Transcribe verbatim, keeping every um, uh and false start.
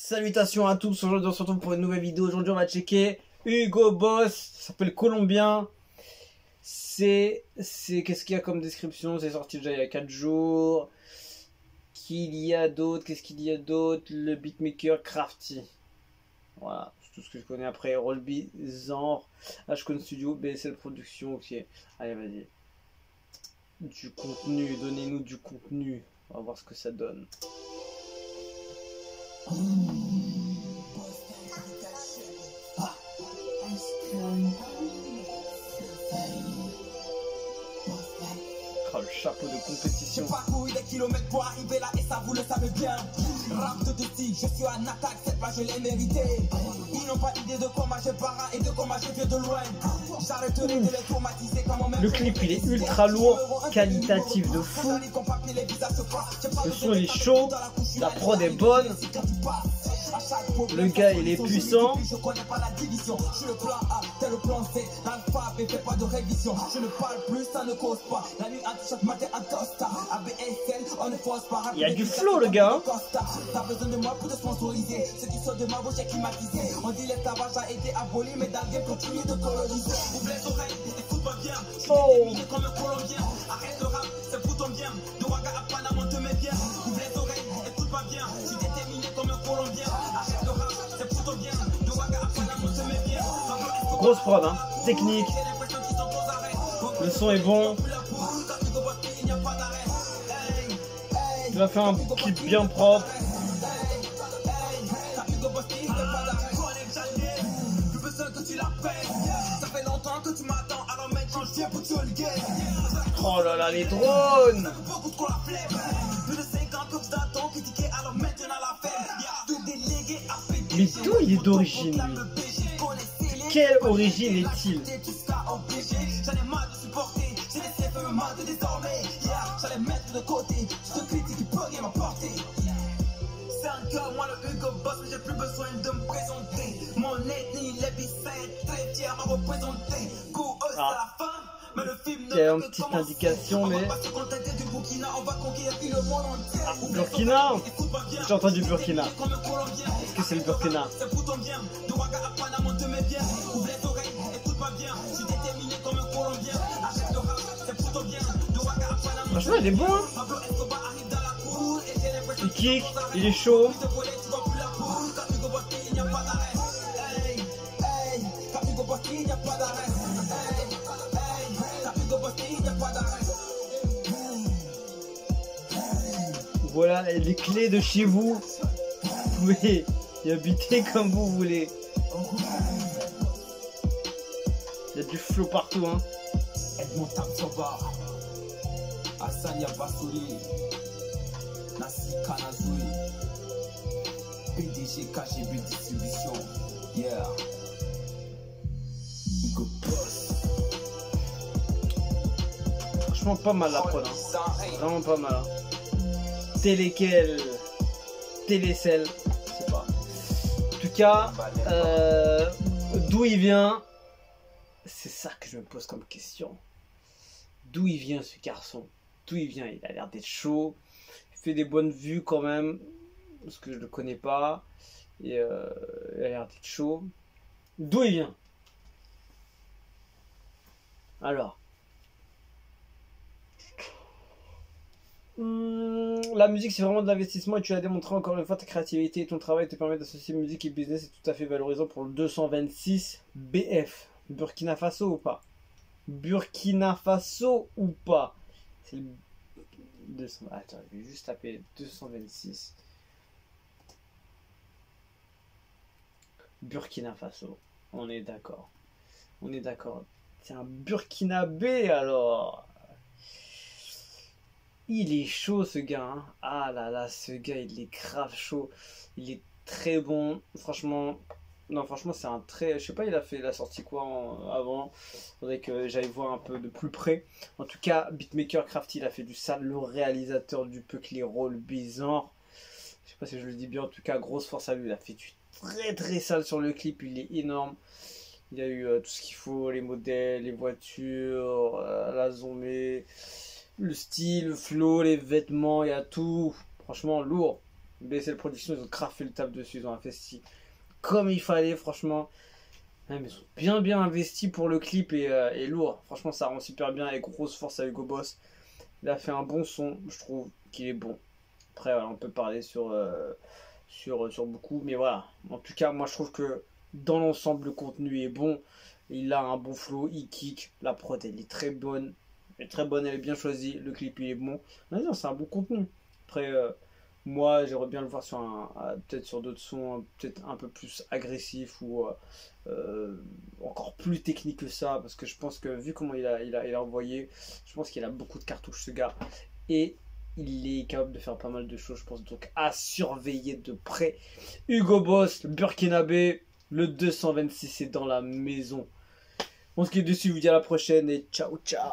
Salutations à tous, aujourd'hui on se retrouve pour une nouvelle vidéo. Aujourd'hui on va checker Hugo Boss, ça s'appelle Colombien. C'est... c'est... qu'est-ce qu'il y a comme description? C'est sorti déjà il y a quatre jours. Qu'il y a d'autres? Qu'est-ce qu'il y a d'autre? Le beatmaker Crafty. Voilà, c'est tout ce que je connais. Après Rollby, Zen, H C O N Studio, B S L Production, ok. Allez, vas-y. Du contenu, donnez-nous du contenu. On va voir ce que ça donne. Oh, le chapeau de compétition. Je parcours des kilomètres pour arriver là et ça vous le savez bien. Rap de défi, je suis en attaque, cette fois je l'ai mérité. Ils n'ont pas idée de comment je pars et de comment je viens de loin. J'arrêterai de les traumatiser quand même. Le clip il est ultra lourd, qualitatif de fou. Le son il est chaud, la prod est bonne. Le gars il est puissant. Je connais pas la division. Je suis le plan A, t'es le plan C. Alpha, mais fais pas de révision. Je ne parle plus, ça ne cause pas. La nuit à chaque matin à Costa. A B S N, on ne force pas. Il y a du flow le gars. T'as besoin de moi pour te sponsoriser. Ceux qui sortent de ma bouche est climatisé. On dit le tabac a été aboli, mais dans le game continue de coloniser. Ouvre les oreilles, écoute pas bien. Je suis déterminé comme un Colombien. Arrête le rap, c'est pour ton bien. De Waga à Panama, on te met bien. Ouvre les oreilles, écoute pas bien. Je suis déterminé comme un Colombien. Arrête le rap, c'est pour ton bien. De Waga à Panama, on te met bien. Grosse prod, hein. Technique. Le son est bon. Il va faire un clip bien propre. Oh là là, les drones. Mais d'où il est d'origine, lui? Quelle origine est-il? Ah. Il y a une petite indication, mais ah, Burkina. J'ai entendu Burkina. Est-ce que c'est le Burkina? Franchement, il est bon. Il kick, il est chaud. Voilà les clés de chez vous. Vous pouvez y habiter comme vous voulez. Il y a du flow partout, hein. P D G K G B Distribution. Yeah. Franchement pas mal la prod, hein. Vraiment pas mal, hein. Télécel, Télécel, je sais pas. En tout cas, euh, d'où il vient? C'est ça que je me pose comme question. D'où il vient ce garçon? D'où il vient? Il a l'air d'être chaud. Il fait des bonnes vues quand même, parce que je le connais pas. Et euh, il a l'air d'être chaud. D'où il vient? Alors, hum, la musique c'est vraiment de l'investissement et tu as démontré encore une fois ta créativité et ton travail te permet d'associer musique et business, c'est tout à fait valorisant pour le deux cent vingt-six B F. Burkina Faso ou pas? Burkina Faso ou pas? C'est le deux cents... Attends, je vais juste taper deux cent vingt-six. Burkina Faso, on est d'accord. On est d'accord. C'est un Burkinabé alors. Il est chaud ce gars, hein. Ah là là, ce gars il est grave chaud. Il est très bon. Franchement. Non franchement c'est un très. Je sais pas, il a fait la sortie quoi en... avant. Faudrait que j'aille voir un peu de plus près. En tout cas, beatmaker Crafty, il a fait du sale, le réalisateur du peu que les rôles bizarres. Je sais pas si je le dis bien, en tout cas, grosse force à lui. Il a fait du très très sale sur le clip, il est énorme. Il y a eu euh, tout ce qu'il faut, les modèles, les voitures, euh, la zombie, le style, le flow, les vêtements, il y a tout. Franchement, lourd. B S L Production, ils ont craffé le table dessus, ils ont investi comme il fallait, franchement. Ils sont bien bien investis pour le clip et, euh, et lourd. Franchement, ça rend super bien et grosse force à Hugo Boss. Il a fait un bon son, je trouve qu'il est bon. Après, voilà, on peut parler sur, euh, sur, sur beaucoup, mais voilà. En tout cas, moi, je trouve que dans l'ensemble, le contenu est bon. Il a un bon flow, il kick. La prod, elle est très bonne. Elle est très bonne, elle est bien choisie. Le clip, il est bon. C'est un bon contenu. Après, euh, moi, j'aimerais bien le voir sur un, peut-être sur d'autres sons, peut-être un peu plus agressif ou euh, encore plus technique que ça. Parce que je pense que, vu comment il a, il a, il a envoyé, je pense qu'il a beaucoup de cartouches, ce gars. Et il est capable de faire pas mal de choses, je pense. Donc, à surveiller de près. Hugo Boss, le Burkinabé, le deux cent vingt-six est dans la maison. On se quitte dessus, je vous dis à la prochaine et ciao, ciao.